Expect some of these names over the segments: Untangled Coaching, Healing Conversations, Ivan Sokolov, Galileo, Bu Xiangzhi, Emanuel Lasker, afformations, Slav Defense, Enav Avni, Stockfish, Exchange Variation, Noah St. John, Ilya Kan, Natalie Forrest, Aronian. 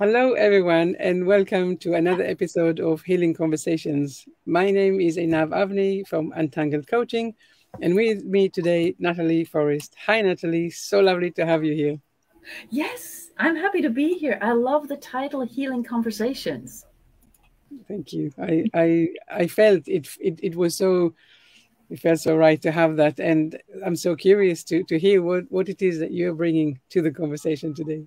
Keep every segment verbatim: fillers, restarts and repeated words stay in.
Hello, everyone, and welcome to another episode of Healing Conversations. My name is Enav Avni from Untangled Coaching, and with me today, Natalie Forrest. Hi, Natalie. So lovely to have you here. Yes, I'm happy to be here. I love the title, Healing Conversations. Thank you. I I, I felt it, it it was so it felt so right to have that, and I'm so curious to to hear what what it is that you're bringing to the conversation today.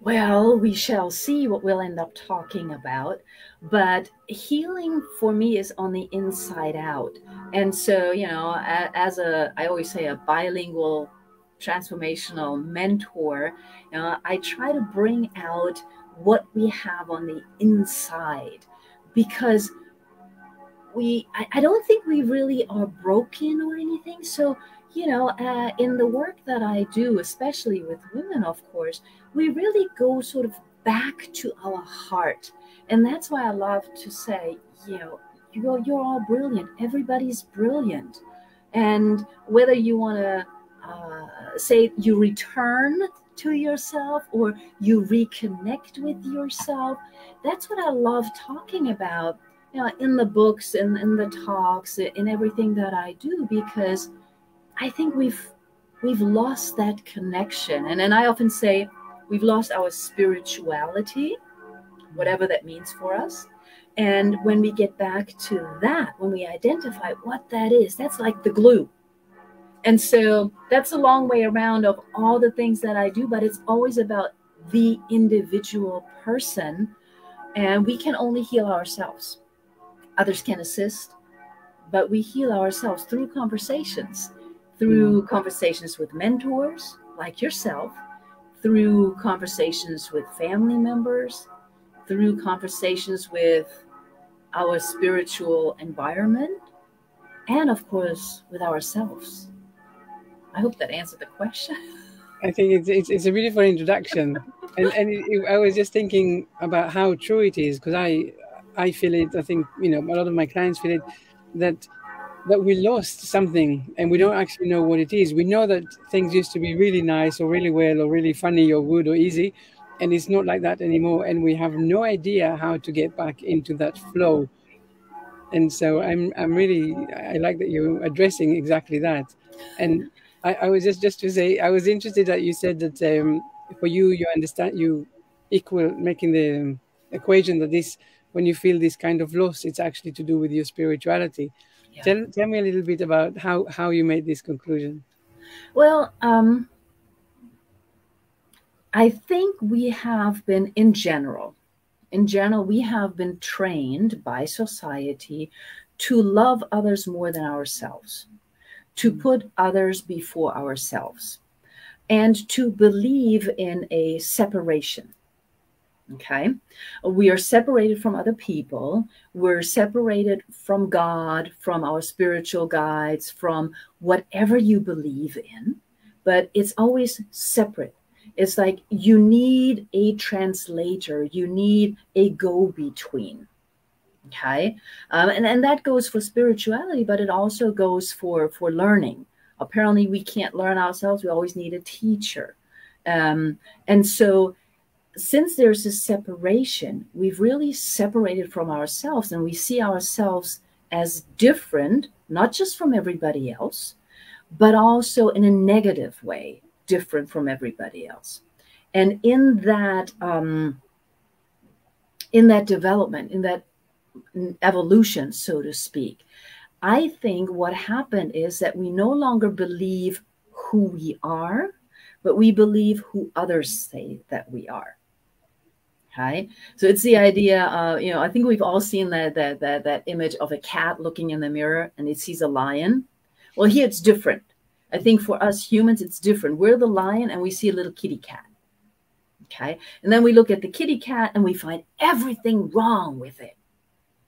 Well, we shall see what we'll end up talking about, but healing for me is on the inside out. And so, you know, as a, I always say, a bilingual transformational mentor, you know, I try to bring out what we have on the inside, because we, I, I don't think we really are broken or anything. So, you know, uh, in the work that I do, especially with women, of course, we really go sort of back to our heart. And that's why I love to say, you know, you're, you're all brilliant. Everybody's brilliant. And whether you want to uh, say you return to yourself or you reconnect with yourself, that's what I love talking about, you know, in the books and in, in the talks and everything that I do, because I think we've we've lost that connection. And, and I often say we've lost our spirituality, whatever that means for us. And when we get back to that, when we identify what that is, that's like the glue. And so that's a long way around of all the things that I do, but it's always about the individual person. And we can only heal ourselves. Others can assist, but we heal ourselves through conversations. Through conversations with mentors like yourself, through conversations with family members, through conversations with our spiritual environment, and of course, with ourselves. I hope that answered the question. I think it's, it's, it's a beautiful introduction. and and it, it, I was just thinking about how true it is, because I, I feel it, I think, you know, a lot of my clients feel it, that that we lost something and we don't actually know what it is. We know that things used to be really nice or really well or really funny or good or easy, and it's not like that anymore, and we have no idea how to get back into that flow. And so I'm I'm really, I like that you're addressing exactly that. And I, I was just, just to say, I was interested that you said that um, for you, you understand, you equal, making the equation that this, when you feel this kind of loss, it's actually to do with your spirituality. Yeah. Tell, tell me a little bit about how, how you made this conclusion. Well, um, I think we have been, in general, in general, we have been trained by society to love others more than ourselves, to put others before ourselves, and to believe in a separation. Okay, we are separated from other people. We're separated from God, from our spiritual guides, from whatever you believe in, but it's always separate. It's like you need a translator, you need a go-between. Okay, um, and, and that goes for spirituality, but it also goes for, for learning. Apparently we can't learn ourselves, we always need a teacher. Um, and so since there's a separation, we've really separated from ourselves, and we see ourselves as different, not just from everybody else, but also in a negative way, different from everybody else. And in that, um, in that development, in that evolution, so to speak, I think what happened is that we no longer believe who we are, but we believe who others say that we are. Right? So it's the idea of, you know, I think we've all seen that, that, that, that image of a cat looking in the mirror and it sees a lion. Well, here it's different. I think for us humans, it's different. We're the lion and we see a little kitty cat. Okay. And then we look at the kitty cat and we find everything wrong with it,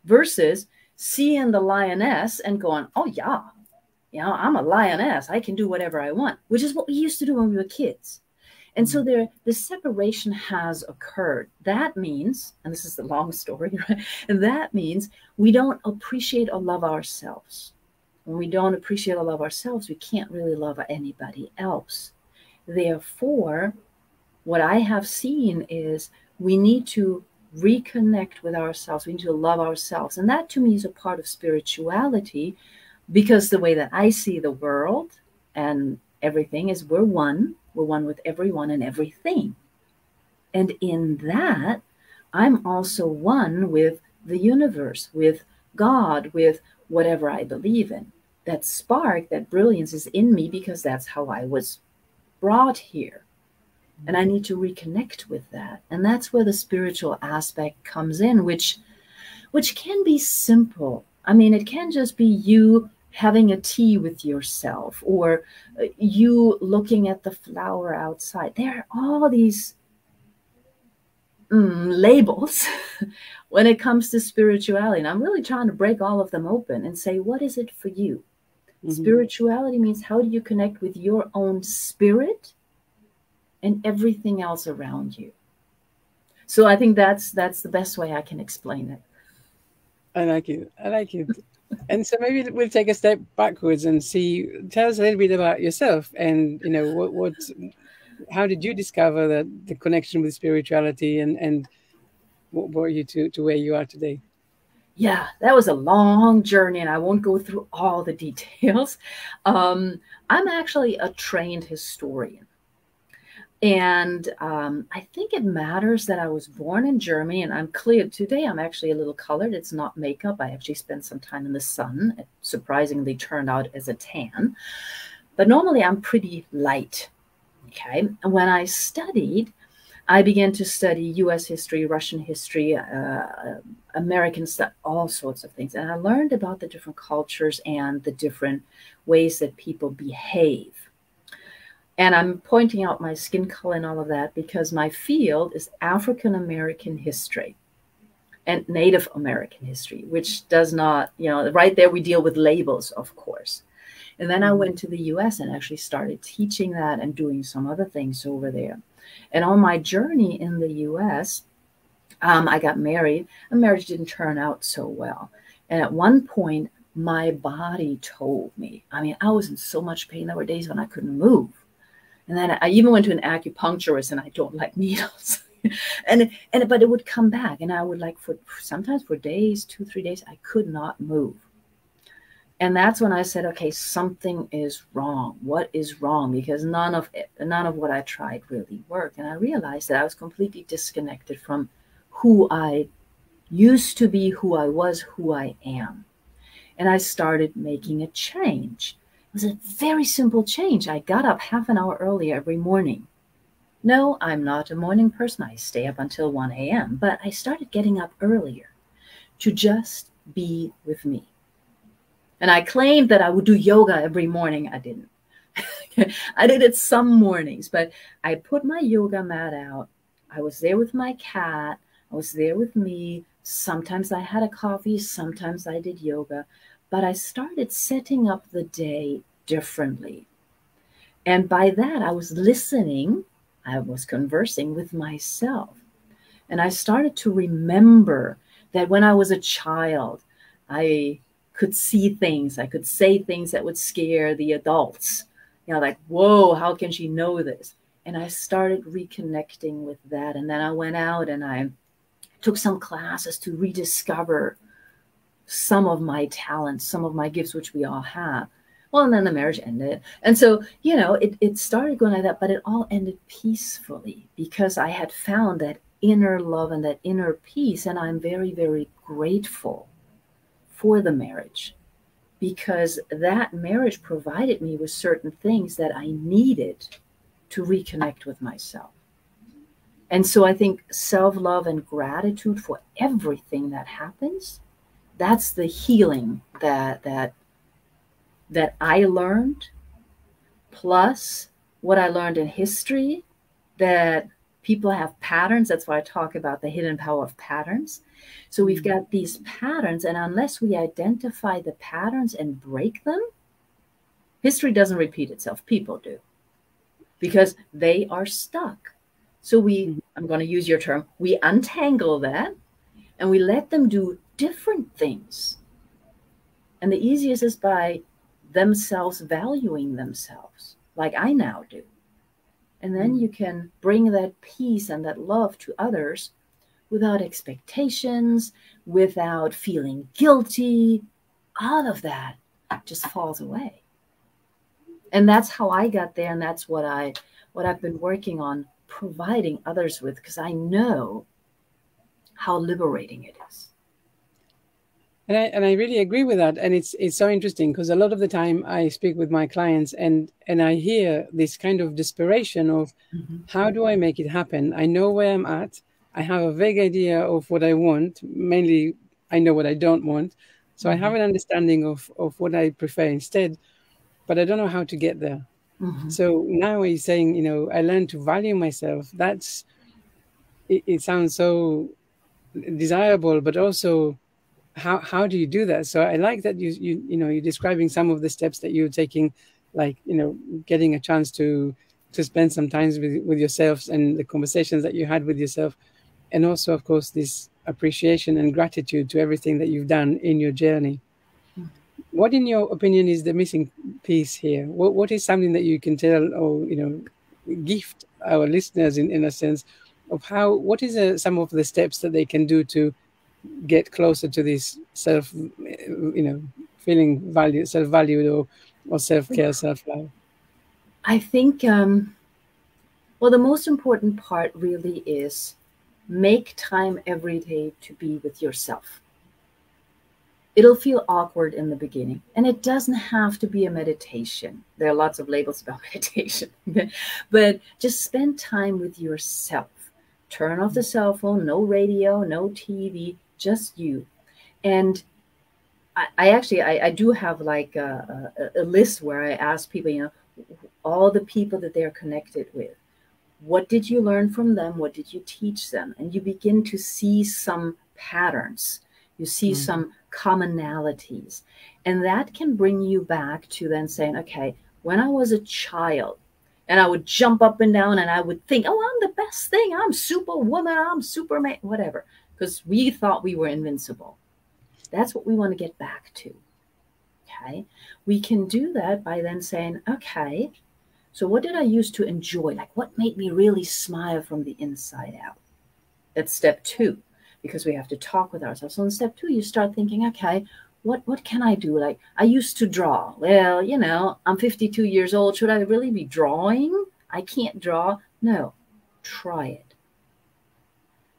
versus seeing the lioness and going, oh yeah, you know, I'm a lioness. I can do whatever I want, which is what we used to do when we were kids. And so there, the separation has occurred. That means, and this is the long story, right? And that means we don't appreciate or love ourselves. When we don't appreciate or love ourselves, we can't really love anybody else. Therefore, what I have seen is we need to reconnect with ourselves. We need to love ourselves. And that to me is a part of spirituality, because the way that I see the world and everything is we're one. We're one with everyone and everything. And in that, I'm also one with the universe, with God, with whatever I believe in. That spark, that brilliance is in me because that's how I was brought here. And I need to reconnect with that. And that's where the spiritual aspect comes in, which, which can be simple. I mean, it can just be you having a tea with yourself, or you looking at the flower outside. There are all these mm, labels when it comes to spirituality. And I'm really trying to break all of them open and say, what is it for you? Mm-hmm. Spirituality means how do you connect with your own spirit and everything else around you. So I think that's that's the best way I can explain it. I like you. I like you. And so maybe we'll take a step backwards and see. Tell us a little bit about yourself, and you know what, what how did you discover that the connection with spirituality, and and what brought you to to where you are today? Yeah, that was a long journey, and I won't go through all the details. Um, I'm actually a trained historian. And um, I think it matters that I was born in Germany, and I'm clear today. I'm actually a little colored. It's not makeup. I actually spent some time in the sun. It surprisingly turned out as a tan. But normally I'm pretty light. Okay. And when I studied, I began to study U S history, Russian history, uh, American stuff, all sorts of things. And I learned about the different cultures and the different ways that people behave. And I'm pointing out my skin color and all of that because my field is African-American history and Native American history, which does not, you know, right there we deal with labels, of course. And then I went to the U S and actually started teaching that and doing some other things over there. And on my journey in the U S, um, I got married. And marriage didn't turn out so well. And at one point, my body told me, I mean, I was in so much pain. There were days when I couldn't move. And then I even went to an acupuncturist, and I don't like needles. and and but it would come back, and I would like for sometimes for days, two, three days, I could not move. And that's when I said, okay, something is wrong. What is wrong? Because none of it, none of what I tried really worked. And I realized that I was completely disconnected from who I used to be, who I was, who I am. And I started making a change. It was a very simple change. I got up half an hour early every morning. No, I'm not a morning person. I stay up until one A M But I started getting up earlier to just be with me. And I claimed that I would do yoga every morning. I didn't. I did it some mornings, but I put my yoga mat out. I was there with my cat. I was there with me. Sometimes I had a coffee. Sometimes I did yoga. But I started setting up the day differently. And by that, I was listening. I was conversing with myself. And I started to remember that when I was a child, I could see things. I could say things that would scare the adults. You know, like, whoa, how can she know this? And I started reconnecting with that. And then I went out and I took some classes to rediscover some of my talents, some of my gifts, which we all have. Well, and then the marriage ended. And so, you know, it, it started going like that, but it all ended peacefully because I had found that inner love and that inner peace. And I'm very, very grateful for the marriage because that marriage provided me with certain things that I needed to reconnect with myself. And so I think self-love and gratitude for everything that happens, that's the healing that that that I learned, plus what I learned in history, that people have patterns. That's why I talk about the hidden power of patterns. So we've got these patterns, and unless we identify the patterns and break them, history doesn't repeat itself. People do, because they are stuck. So we, I'm going to use your term, we untangle that, and we let them do different things. And the easiest is by themselves valuing themselves, like I now do. And then you can bring that peace and that love to others without expectations, without feeling guilty. All of that just falls away. And that's how I got there. And that's what, I, what I've been working on providing others with, because I know how liberating it is. And I, and I really agree with that. And it's it's so interesting, because a lot of the time I speak with my clients and, and I hear this kind of desperation of, mm-hmm. how do I make it happen? I know where I'm at. I have a vague idea of what I want. Mainly, I know what I don't want. So mm-hmm. I have an understanding of, of what I prefer instead, but I don't know how to get there. Mm-hmm. So now he's saying, you know, I learned to value myself. That's, it, it sounds so desirable, but also how, how do you do that? So I like that you, you, you know, you're describing some of the steps that you're taking, like, you know, getting a chance to, to spend some time with, with yourself and the conversations that you had with yourself. And also, of course, this appreciation and gratitude to everything that you've done in your journey. What, in your opinion, is the missing piece here? What, what is something that you can tell or, you know, gift our listeners in, in a sense of how, what is uh, some of the steps that they can do to get closer to this self, you know, feeling valued, self-valued or, or self-care, self-love? I think, um, well, the most important part really is make time every day to be with yourself. It'll feel awkward in the beginning, and it doesn't have to be a meditation. There are lots of labels about meditation, but just spend time with yourself. Turn off the cell phone, no radio, no T V, just you. And I, I actually, I, I do have like a, a, a list where I ask people, you know, all the people that they're connected with. What did you learn from them? What did you teach them? And you begin to see some patterns. You see mm-hmm. some commonalities. And that can bring you back to then saying, okay, when I was a child, and I would jump up and down and I would think, oh, I'm the best thing. I'm Superwoman. I'm Superman, whatever. Because we thought we were invincible. That's what we want to get back to. Okay. We can do that by then saying, okay, so what did I used to enjoy? Like what made me really smile from the inside out? That's step two, because we have to talk with ourselves. So in step two, you start thinking, okay, What what can I do? Like, I used to draw. Well, you know, I'm fifty-two years old. Should I really be drawing? I can't draw. No, try it.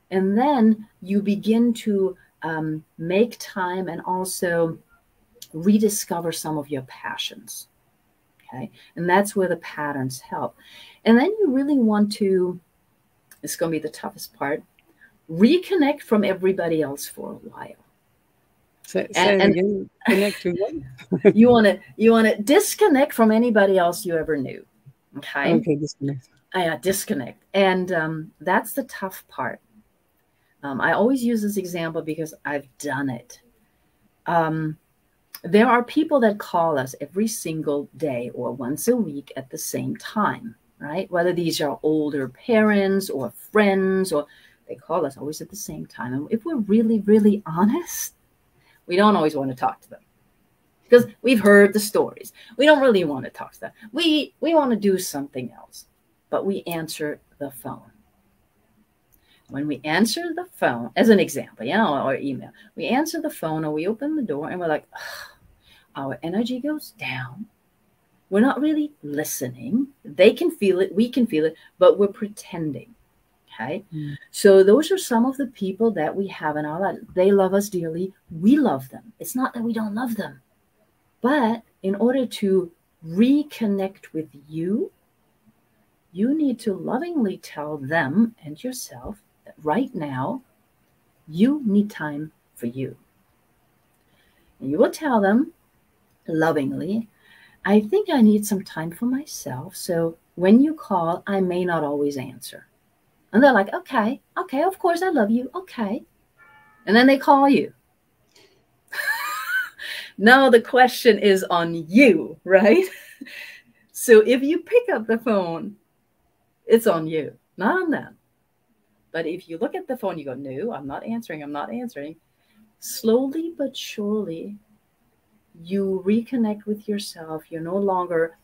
And then you begin to um, make time and also rediscover some of your passions. Okay. And that's where the patterns help. And then you really want to, it's going to be the toughest part, reconnect from everybody else for a while. So, so and, and connect to what? you want to you want to disconnect from anybody else you ever knew. Okay. Okay. Disconnect. Yeah, uh, disconnect, and um, that's the tough part. Um, I always use this example because I've done it. Um, there are people that call us every single day or once a week at the same time, right? Whether these are older parents or friends, or they call us always at the same time. And if we're really, really honest, we don't always want to talk to them because we've heard the stories. We don't really want to talk to them. We, we want to do something else, but we answer the phone. When we answer the phone, as an example, you know, or email, we answer the phone or we open the door and we're like, ugh, our energy goes down. We're not really listening. They can feel it. We can feel it, but we're pretending. Okay. Mm. So those are some of the people that we have in our life. They love us dearly. We love them. It's not that we don't love them, but in order to reconnect with you, you need to lovingly tell them and yourself that right now you need time for you. And you will tell them lovingly, I think I need some time for myself. So when you call, I may not always answer. And they're like, okay, okay, of course, I love you, okay. And then they call you. Now the question is on you, right? So if you pick up the phone, it's on you, not on them. But if you look at the phone, you go, no, I'm not answering, I'm not answering. Slowly but surely, you reconnect with yourself. You're no longer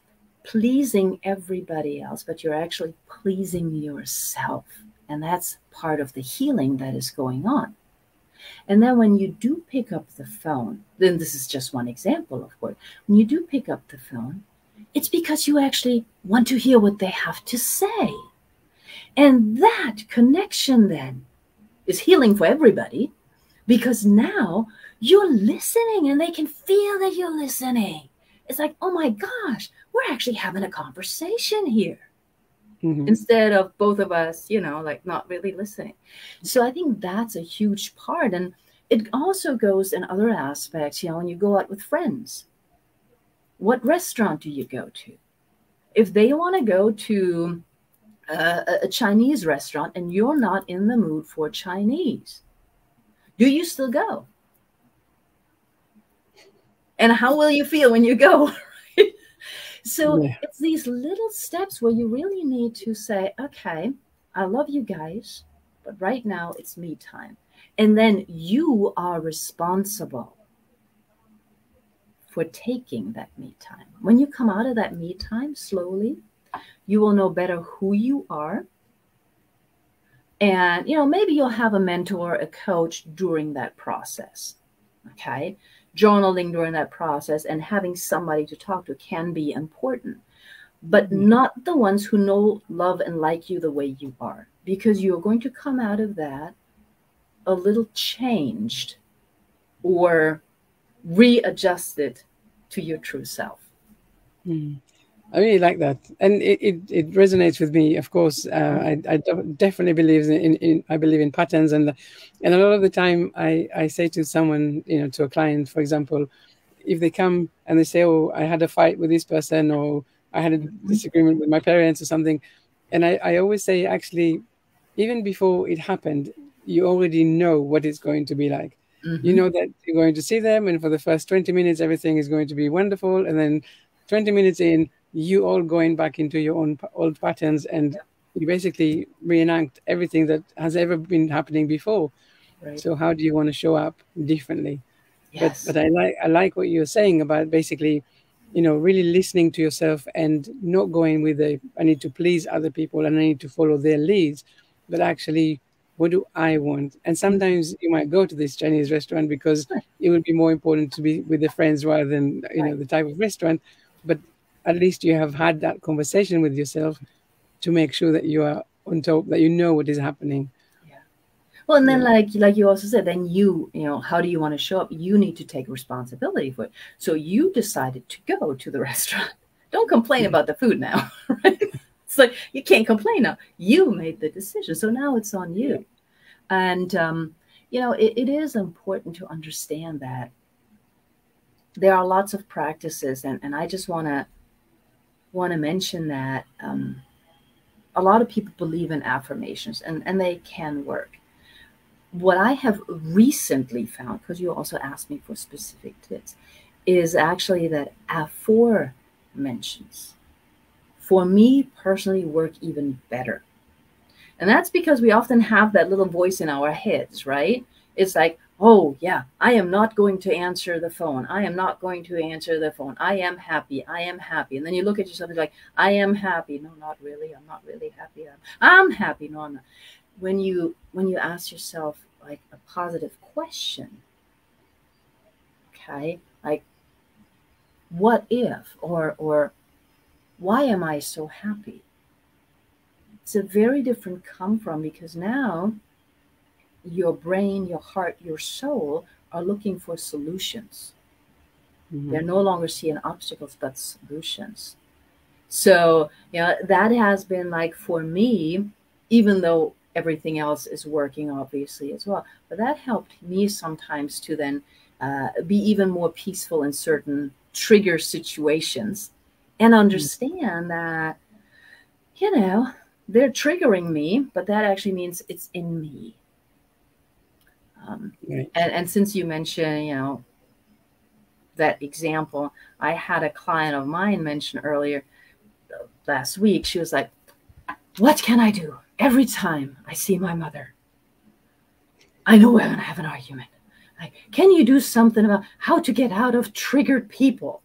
pleasing everybody else, but you're actually pleasing yourself. And that's part of the healing that is going on. And then when you do pick up the phone, then this is just one example, of course. When you do pick up the phone, it's because you actually want to hear what they have to say. And that connection then is healing for everybody, because now you're listening and they can feel that you're listening. It's like, oh my gosh, we're actually having a conversation here. Mm-hmm. Instead of both of us, you know, like not really listening. So I think that's a huge part. And it also goes in other aspects, you know, when you go out with friends, what restaurant do you go to? If they want to go to a, a Chinese restaurant and you're not in the mood for Chinese, do you still go? And how will you feel when you go? So yeah. It's these little steps where you really need to say, okay, I love you guys, but right now it's me time. And then you are responsible for taking that me time. When you come out of that me time slowly, you will know better who you are. And, you know, maybe you'll have a mentor, a coach during that process. Okay. Journaling during that process and having somebody to talk to can be important, but not the ones who know, love, and like you the way you are, because you're going to come out of that a little changed or readjusted to your true self. Mm. I really like that. And it, it, it resonates with me, of course. Uh, I, I definitely believe in, in, I believe in patterns. And and a lot of the time I, I say to someone, you know, to a client, for example, if they come and they say, oh, I had a fight with this person, or I had a disagreement with my parents or something. And I, I always say, actually, even before it happened, you already know what it's going to be like. Mm-hmm. You know that you're going to see them. And for the first twenty minutes, everything is going to be wonderful. And then twenty minutes in, you all going back into your own old patterns, and you basically reenact everything that has ever been happening before. Right. So how do you want to show up differently? Yes. But, but I like I like what you're saying about basically, you know, really listening to yourself and not going with the, I need to please other people and I need to follow their leads, but actually, what do I want? And sometimes you might go to this Chinese restaurant because it would be more important to be with the friends rather than, you know, the type of restaurant. But at least you have had that conversation with yourself to make sure that you are on top, that you know what is happening. Yeah. Well, and then yeah. like like you also said, then you, you know, how do you want to show up? You need to take responsibility for it. So you decided to go to the restaurant. Don't complain yeah. about the food now. Right? It's like, you can't complain now. You made the decision. So now it's on you. Yeah. And, um, you know, it, it is important to understand that there are lots of practices. And, and I just want to, want to mention that um, a lot of people believe in affirmations, and, and they can work. What I have recently found, because you also asked me for specific tips, is actually that aforementions, for me personally, work even better. And that's because we often have that little voice in our heads, right? It's like, oh, yeah, I am not going to answer the phone. I am not going to answer the phone. I am happy. I am happy. And then you look at yourself and you're like, I am happy. No, not really. I'm not really happy. I'm, I'm happy. No, I'm not. When you, when you ask yourself like a positive question, okay, like what if, or, or why am I so happy? It's a very different come from, because now your brain, your heart, your soul are looking for solutions. Mm-hmm. They're no longer seeing obstacles, but solutions. So, you know, that has been like for me, even though everything else is working obviously as well, but that helped me sometimes to then uh, be even more peaceful in certain trigger situations and understand mm-hmm. that, you know, they're triggering me, but that actually means it's in me. Um, right. and, and since you mentioned, you know, that example, I had a client of mine mention earlier uh, last week, she was like, what can I do? Every time I see my mother, I know we're going to have an argument. Like, can you do something about how to get out of triggered people?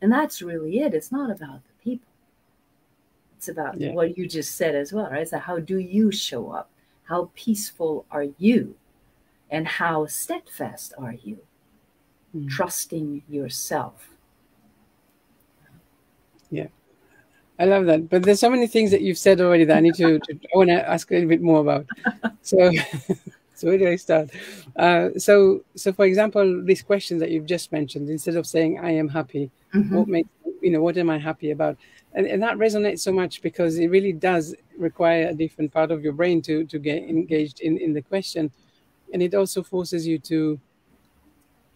And that's really it. It's not about the people. It's about yeah. what you just said as well, right? So how do you show up? How peaceful are you? And how steadfast are you? Mm. Trusting yourself. Yeah. I love that. But there's so many things that you've said already that I need to, to I want to ask a little bit more about. So, so where do I start? Uh, so, so for example, these questions that you've just mentioned, instead of saying, I am happy, mm-hmm. what makes, you know, what am I happy about? And, and that resonates so much because it really does require a different part of your brain to, to get engaged in, in the question. And it also forces you to,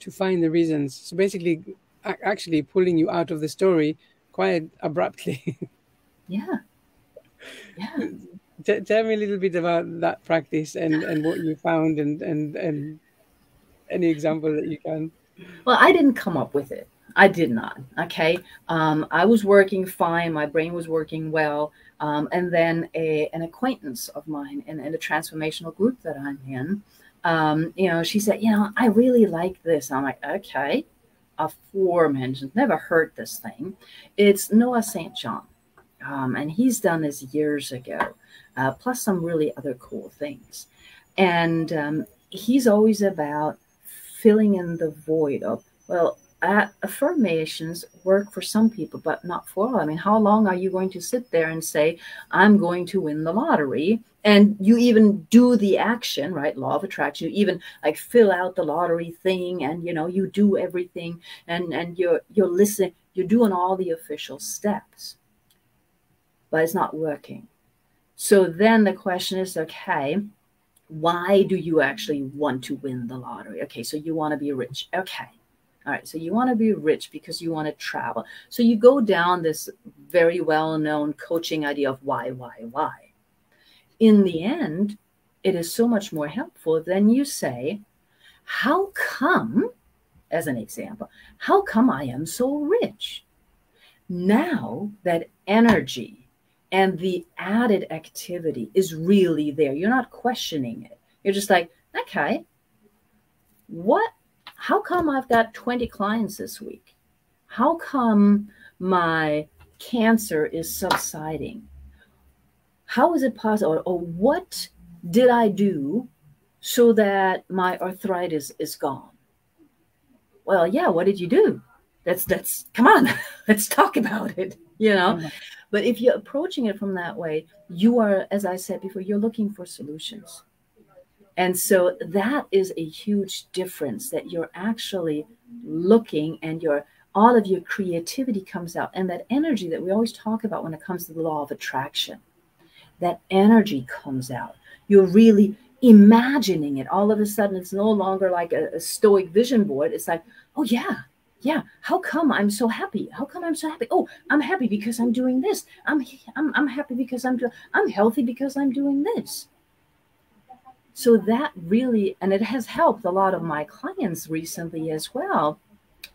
to find the reasons. So basically, actually pulling you out of the story quite abruptly. Yeah. Yeah. T- tell me a little bit about that practice and, and what you found and, and, and any example that you can. Well, I didn't come up with it. I did not. Okay. Um, I was working fine. My brain was working well. Um, and then a, an acquaintance of mine in, in a transformational group that I'm in, um, you know, she said, you know, I really like this. I'm like, okay. Aforementioned, never heard this thing. It's Noah Saint John. Um, and he's done this years ago, uh, plus some really other cool things. And um, he's always about filling in the void of, well, Uh, affirmations work for some people, but not for all. I mean, how long are you going to sit there and say, I'm going to win the lottery? And you even do the action, right? Law of attraction, you even like fill out the lottery thing and, you know, you do everything and, and you're, you're listening, you're doing all the official steps, but it's not working. So then the question is, okay, why do you actually want to win the lottery? Okay. So you want to be rich. Okay. All right, so you want to be rich because you want to travel. So you go down this very well-known coaching idea of why, why, why. In the end, it is so much more helpful than you say, how come, as an example, how come I am so rich? Now that energy and the added activity is really there. You're not questioning it. You're just like, okay, what? How come I've got twenty clients this week? How come my cancer is subsiding? How is it possible? Or, or what did I do so that my arthritis is gone? Well, yeah, what did you do? That's, that's, come on, let's talk about it, you know? Mm-hmm. But if you're approaching it from that way, you are, as I said before, you're looking for solutions. And so that is a huge difference, that you're actually looking and your all of your creativity comes out. And that energy that we always talk about when it comes to the law of attraction, that energy comes out. You're really imagining it. All of a sudden, it's no longer like a, a stoic vision board. It's like, oh, yeah, yeah. How come I'm so happy? How come I'm so happy? Oh, I'm happy because I'm doing this. I'm I'm, I'm happy because I'm doing, I'm healthy because I'm doing this. So that really, and it has helped a lot of my clients recently as well.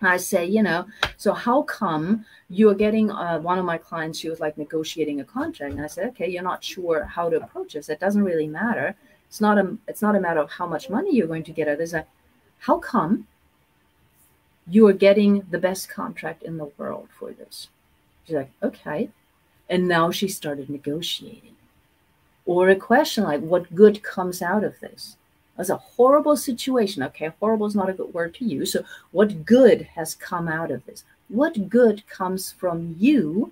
I say, you know, so how come you're getting, uh, one of my clients, she was like negotiating a contract. And I said, okay, you're not sure how to approach this. It doesn't really matter. It's not a, it's not a matter of how much money you're going to get out of this. How come you are getting the best contract in the world for this? She's like, okay. And now she started negotiating. Or a question like, what good comes out of this? That's a horrible situation. Okay, horrible is not a good word to use. So what good has come out of this? What good comes from you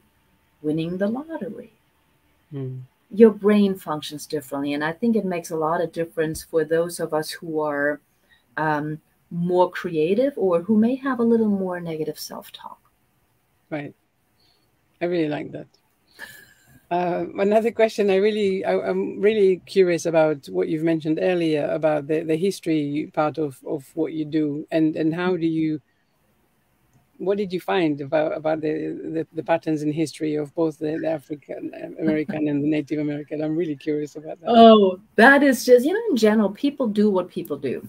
winning the lottery? Mm. Your brain functions differently. And I think it makes a lot of difference for those of us who are um, more creative or who may have a little more negative self-talk. Right. I really like that. Uh, another question I really, I, I'm really curious about what you've mentioned earlier about the, the history part of, of what you do and, and how do you, what did you find about, about the, the, the patterns in history of both the, the African American and the Native American? I'm really curious about that. Oh, that is just, you know, in general, people do what people do.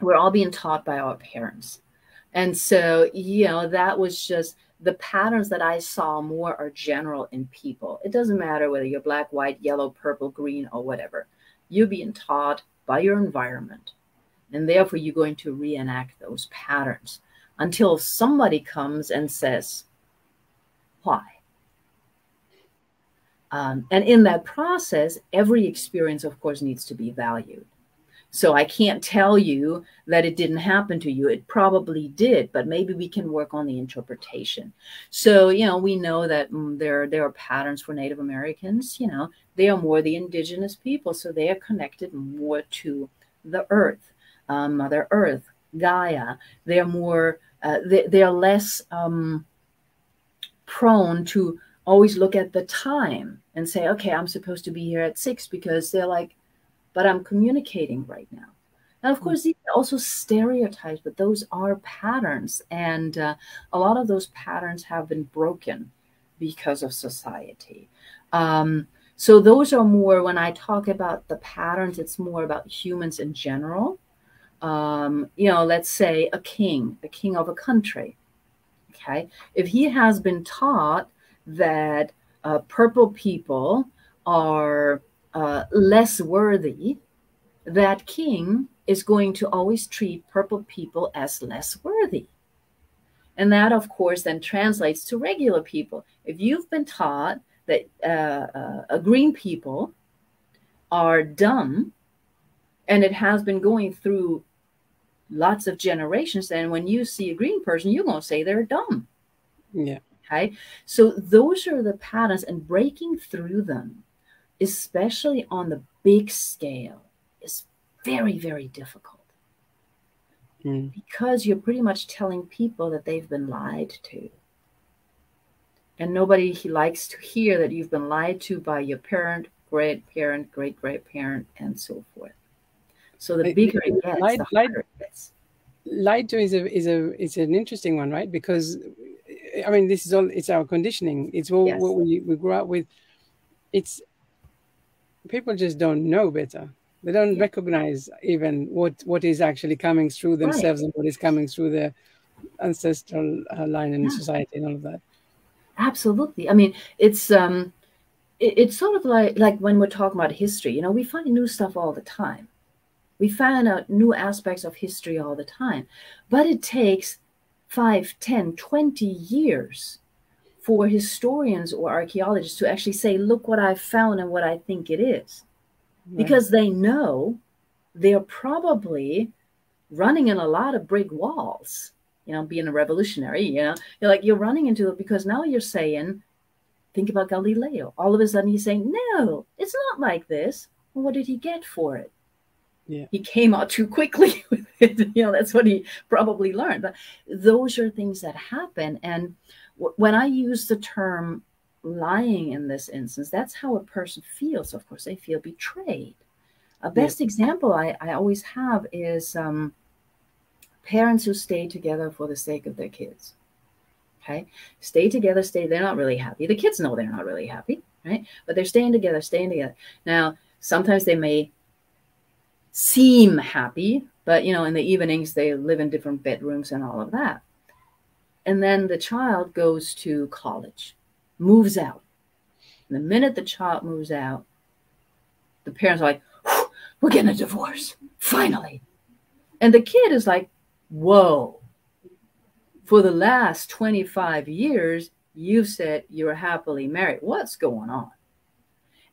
We're all being taught by our parents. And so, you know, that was just, the patterns that I saw more are general in people. It doesn't matter whether you're black, white, yellow, purple, green, or whatever. You're being taught by your environment. And therefore, you're going to reenact those patterns until somebody comes and says, why? Um, and in that process, every experience, of course, needs to be valued. So I can't tell you that it didn't happen to you. It probably did, but maybe we can work on the interpretation. So, you know, we know that mm, there, there are patterns for Native Americans. You know, they are more the indigenous people, so they are connected more to the earth, uh, Mother Earth, Gaia. They are more, uh, they, they are less um, prone to always look at the time and say, okay, I'm supposed to be here at six, because they're like, but I'm communicating right now. Now, of course, these are also stereotypes, but those are patterns. And uh, a lot of those patterns have been broken because of society. Um, so those are more, when I talk about the patterns, it's more about humans in general. Um, you know, let's say a king, a king of a country. Okay. If he has been taught that uh, purple people are Uh, less worthy, that king is going to always treat purple people as less worthy. And that, of course, then translates to regular people. If you've been taught that uh, uh, uh, green people are dumb, and it has been going through lots of generations, then when you see a green person, you're going to say they're dumb. Yeah. Okay. So those are the patterns, and breaking through them, especially on the big scale, is very, very difficult. Mm. Because you're pretty much telling people that they've been lied to. And nobody likes to hear that you've been lied to by your parent, great-parent, great-great-parent, and so forth. So the bigger it gets, lied, the harder lied, it gets. Lied to is, a, is, a, is an interesting one, right? Because, I mean, this is all, it's our conditioning. It's all yes. what we, we grew up with. It's, people just don't know better. They don't yeah. recognize even what what is actually coming through themselves right. and what is coming through their ancestral uh, line and yeah. society and all of that. Absolutely. I mean, it's um, it, it's sort of like like when we're talking about history. You know, we find new stuff all the time. We find out new aspects of history all the time, but it takes five, ten, twenty years for historians or archaeologists to actually say, look what I found and what I think it is. Right. Because they know they're probably running in a lot of brick walls, you know, being a revolutionary, you know, you're like, you're running into it because now you're saying, think about Galileo. All of a sudden he's saying, no, it's not like this. Well, what did he get for it? Yeah. He came out too quickly with it. You know, that's what he probably learned. But those are things that happen. And when I use the term lying in this instance, that's how a person feels. Of course, they feel betrayed. A best yeah. example I, I always have is um, parents who stay together for the sake of their kids. Okay, stay together, stay. They're not really happy. The kids know they're not really happy, right? But they're staying together, staying together. Now, sometimes they may seem happy, but you know, in the evenings they live in different bedrooms and all of that. And then the child goes to college, moves out. And the minute the child moves out, the parents are like, we're getting a divorce, finally. And the kid is like, whoa, for the last twenty-five years, you've said you're happily married. What's going on?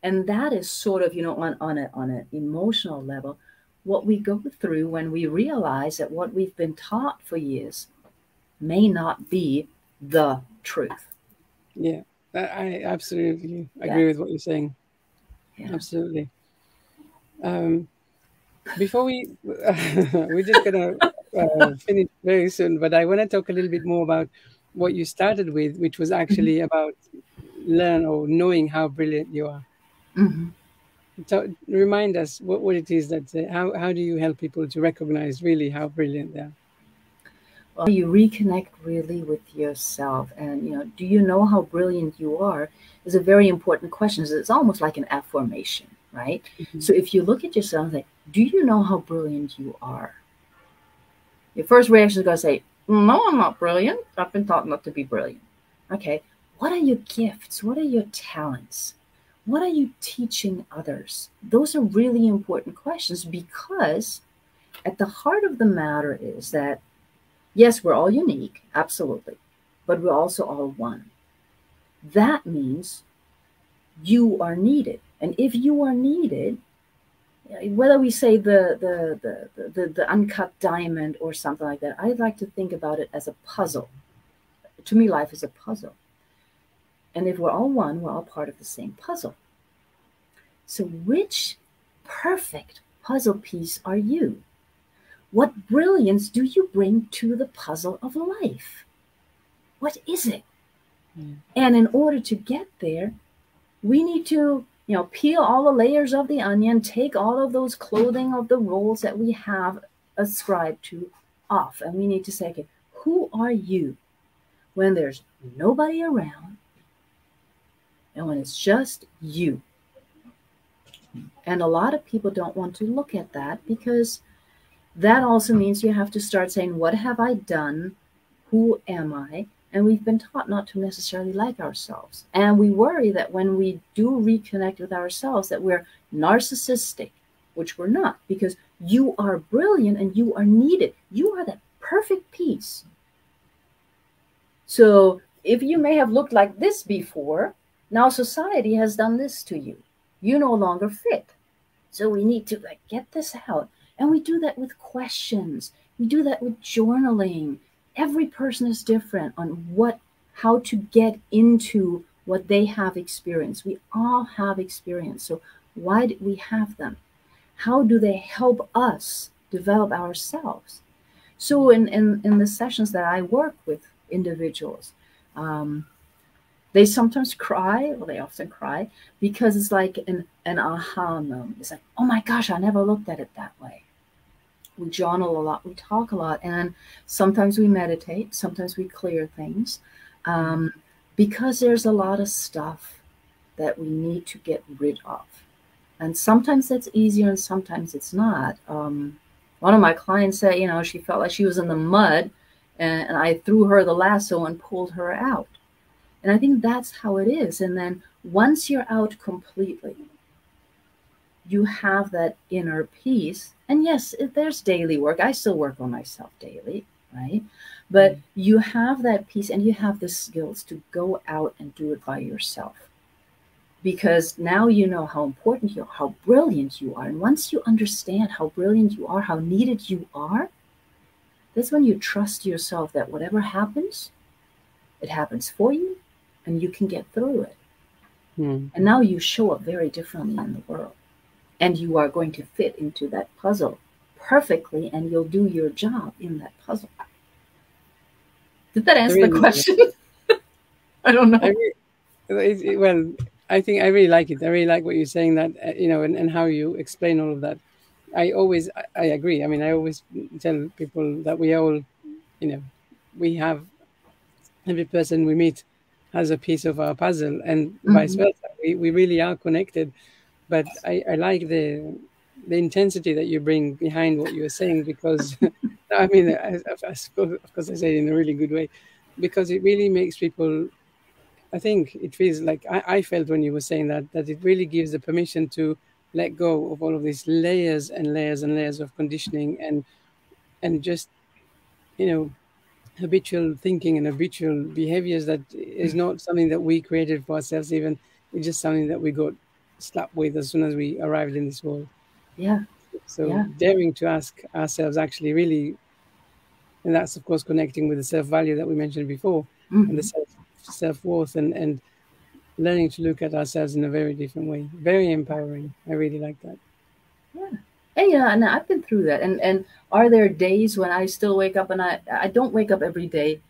And that is sort of, you know, on, on, a, on an emotional level, what we go through when we realize that what we've been taught for years may not be the truth. Yeah, I absolutely agree yeah. with what you're saying. Yeah. Absolutely. Um, before we, we're just going to uh, finish very soon, but I want to talk a little bit more about what you started with, which was actually about learn or knowing how brilliant you are. Mm-hmm. So remind us what, what it is that, uh, how, how do you help people to recognize really how brilliant they are? Well, you reconnect really with yourself, and you know, do you know how brilliant you are is a very important question. It's almost like an affirmation, right? Mm-hmm. So if you look at yourself and say, do you know how brilliant you are? Your first reaction is going to say, no, I'm not brilliant. I've been taught not to be brilliant. Okay, what are your gifts? What are your talents? What are you teaching others? Those are really important questions, because at the heart of the matter is that, yes, we're all unique, absolutely, but we're also all one. That means you are needed. And if you are needed, whether we say the, the, the, the, the uncut diamond or something like that, I like to think about it as a puzzle. To me, life is a puzzle. And if we're all one, we're all part of the same puzzle. So which perfect puzzle piece are you? What brilliance do you bring to the puzzle of life? What is it? Mm. And in order to get there, we need to, you know, peel all the layers of the onion, take all of those clothing of the roles that we have ascribed to off. And we need to say, okay, who are you when there's nobody around and when it's just you? And a lot of people don't want to look at that, because that also means you have to start saying, what have I done? Who am I? And we've been taught not to necessarily like ourselves. And we worry that when we do reconnect with ourselves, that we're narcissistic, which we're not, because you are brilliant and you are needed. You are that perfect piece. So if you may have looked like this before, now society has done this to you. You no longer fit. So we need to like get this out. And we do that with questions. We do that with journaling. Every person is different on what, how to get into what they have experienced. We all have experience. So why did we have them? How do they help us develop ourselves? So in, in, in the sessions that I work with individuals, um, they sometimes cry, or they often cry, because it's like an, an aha moment. It's like, oh my gosh, I never looked at it that way. We journal a lot, we talk a lot, and sometimes we meditate, sometimes we clear things, um, because there's a lot of stuff that we need to get rid of. And sometimes that's easier and sometimes it's not. Um, one of my clients said, you know, she felt like she was in the mud, and, and I threw her the lasso and pulled her out. And I think that's how it is. And then once you're out completely, you have that inner peace. And yes, if there's daily work. I still work on myself daily, right? But mm. you have that peace and you have the skills to go out and do it by yourself. Because now you know how important you are, how brilliant you are. And once you understand how brilliant you are, how needed you are, that's when you trust yourself that whatever happens, it happens for you and you can get through it. Mm. And now you show up very differently in the world. And you are going to fit into that puzzle perfectly, and you'll do your job in that puzzle. Did that answer really the question? I don't know. I really, well, I think I really like it. I really like what you're saying, that, you know, and, and how you explain all of that. I always, I, I agree. I mean, I always tell people that we all, you know, we have, every person we meet has a piece of our puzzle, and mm-hmm. vice versa. We, we really are connected. But I, I like the the intensity that you bring behind what you're saying, because, I mean, I, I suppose, of course I say it in a really good way, because it really makes people, I think it feels like, I, I felt when you were saying that, that it really gives the permission to let go of all of these layers and layers and layers of conditioning and, and just, you know, habitual thinking and habitual behaviors that is not something that we created for ourselves even, it's just something that we got slapped with as soon as we arrived in this world. Yeah. So yeah. Daring to ask ourselves actually really, and that's of course connecting with the self-value that we mentioned before, mm-hmm. and the self, self-worth and, and learning to look at ourselves in a very different way. Very empowering. I really like that. Yeah. And yeah, and I've been through that. And and are there days when I still wake up and I, I don't wake up every day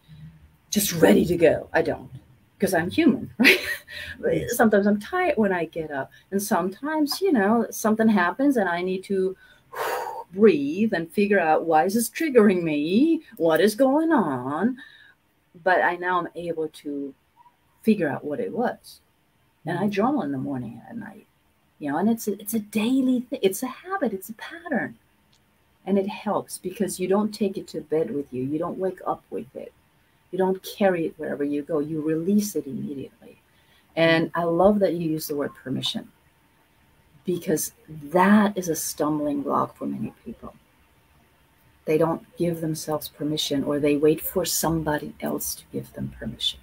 just ready to go. I don't. Because I'm human, right? Sometimes I'm tired when I get up, and sometimes, you know, something happens and I need to breathe and figure out, why is this triggering me? What is going on? But I now am able to figure out what it was. And I journal in the morning and at night, you know, and it's a, it's a daily thing. It's a habit. It's a pattern. And it helps because you don't take it to bed with you. You don't wake up with it. You don't carry it wherever you go. You release it immediately. And I love that you use the word permission, because that is a stumbling block for many people. They don't give themselves permission, or they wait for somebody else to give them permission.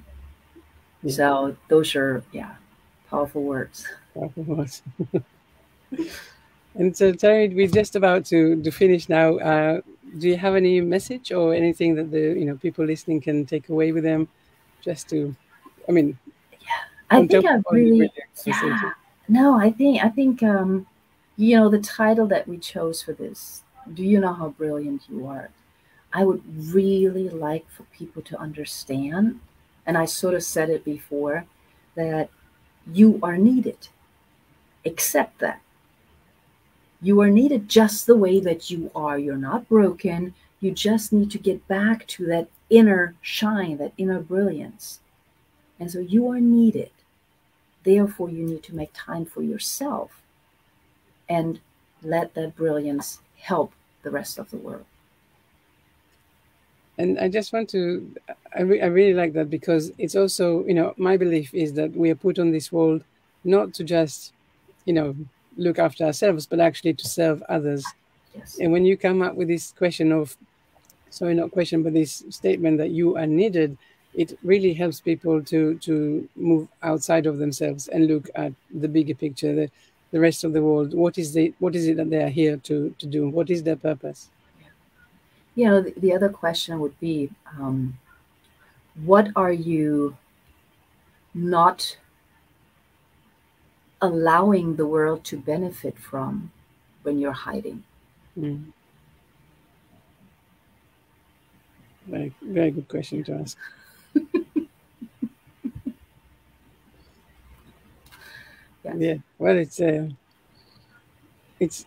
Yeah. So those are, yeah, Powerful words. Powerful words. And so, Terry, we're just about to, to finish now. Uh, do you have any message or anything that the you know people listening can take away with them? Just to, I mean, yeah, I think I really, yeah. No, I think I think um, you know the title that we chose for this. Do you know how brilliant you are? I would really like for people to understand, and I sort of said it before, that you are needed. Accept that. You are needed just the way that you are. You're not broken. You just need to get back to that inner shine, that inner brilliance. And so you are needed. Therefore, you need to make time for yourself and let that brilliance help the rest of the world. And I just want to, I, re I really like that, because it's also, you know, my belief is that we are put on this world not to just, you know, look after ourselves, but actually to serve others. Yes. And when you come up with this question of, sorry, not question, but this statement that you are needed, it really helps people to, to move outside of themselves and look at the bigger picture, the, the rest of the world. What is, the, what is it that they are here to, to do? What is their purpose? You know, the other question would be, um, what are you not allowing the world to benefit from when you're hiding? Mm. Very, very good question to ask. yeah. yeah, well, it's a, it's,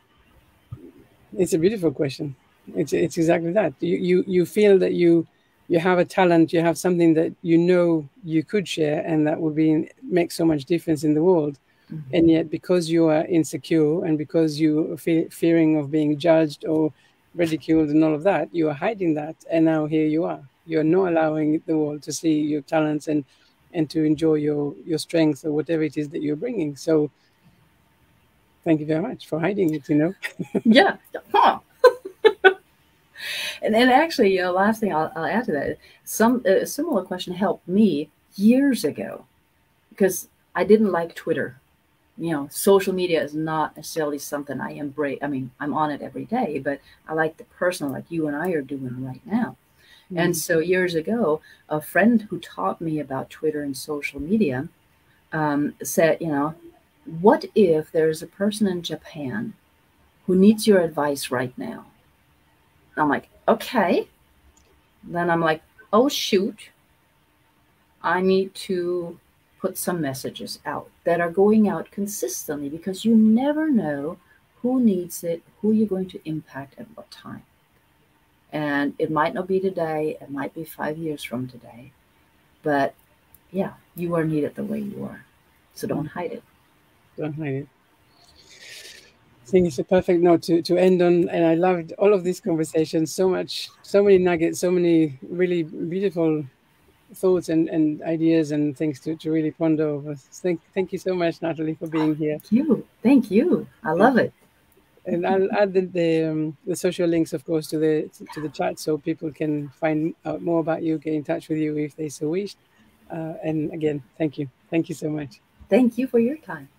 it's a beautiful question. It's it's exactly that. You, you you feel that you you have a talent, you have something that you know you could share, and that would be make so much difference in the world. Mm-hmm. And yet, because you are insecure and because you are fe fearing of being judged or ridiculed and all of that, you are hiding that. And now here you are. You are not allowing the world to see your talents and and to enjoy your your strength or whatever it is that you're bringing. So, thank you very much for hiding it. You know. Yeah. Huh. And then actually, you know, last thing I'll, I'll add to that, some a similar question helped me years ago, because I didn't like Twitter. You know, social media is not necessarily something I embrace. I mean, I'm on it every day, but I like the personal, like you and I are doing right now. Mm-hmm. And so years ago, a friend who taught me about Twitter and social media um, said, you know, what if there's a person in Japan who needs your advice right now? I'm like, okay. Then I'm like, oh, shoot. I need to put some messages out that are going out consistently, because you never know who needs it, who you're going to impact at what time. And it might not be today. It might be five years from today. But yeah, you are needed the way you are. So don't hide it. Don't hide it. I think it's a perfect note to, to end on. And I loved all of these conversations so much, so many nuggets, so many really beautiful thoughts and, and ideas and things to, to really ponder over. Thank, thank you so much, Natalie, for being here. Thank you. Thank you. I love it. And I'll add the, the, um, the social links, of course, to the, to the chat, so people can find out more about you, get in touch with you if they so wish. Uh, and again, thank you. Thank you so much. Thank you for your time.